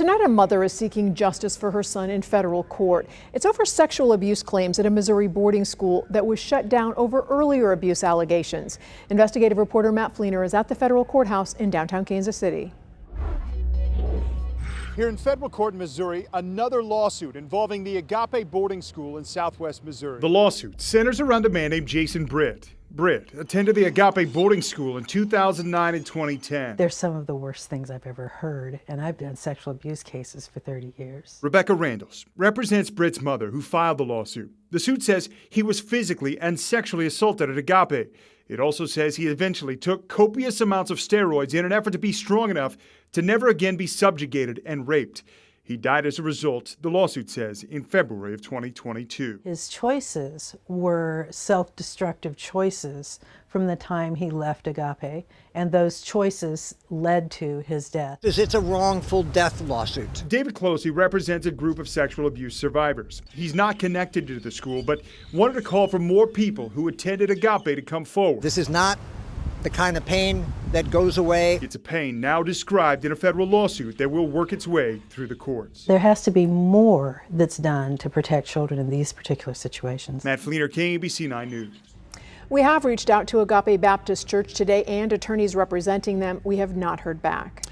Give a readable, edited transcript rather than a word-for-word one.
Tonight, a mother is seeking justice for her son in federal court. It's over sexual abuse claims at a Missouri boarding school that was shut down over earlier abuse allegations. Investigative reporter Matt Fleener is at the federal courthouse in downtown Kansas City. Here in federal court in Missouri, another lawsuit involving the Agape Boarding School in southwest Missouri. The lawsuit centers around a man named Jason Britt. Britt attended the Agape Boarding School in 2009 and 2010. They're some of the worst things I've ever heard, and I've done sexual abuse cases for 30 years. Rebecca Randall represents Britt's mother, who filed the lawsuit. The suit says he was physically and sexually assaulted at Agape. It also says he eventually took copious amounts of steroids in an effort to be strong enough to never again be subjugated and raped. He died as a result, the lawsuit says, in February of 2022. His choices were self-destructive choices from the time he left Agape, and those choices led to his death. It's a wrongful death lawsuit. David Clohessy represents a group of sexual abuse survivors. He's not connected to the school, but wanted to call for more people who attended Agape to come forward. This is not the kind of pain that goes away. It's a pain now described in a federal lawsuit that will work its way through the courts. There has to be more that's done to protect children in these particular situations. Matt Fleener, KMBC 9 News. We have reached out to Agape Baptist Church today and attorneys representing them. We have not heard back.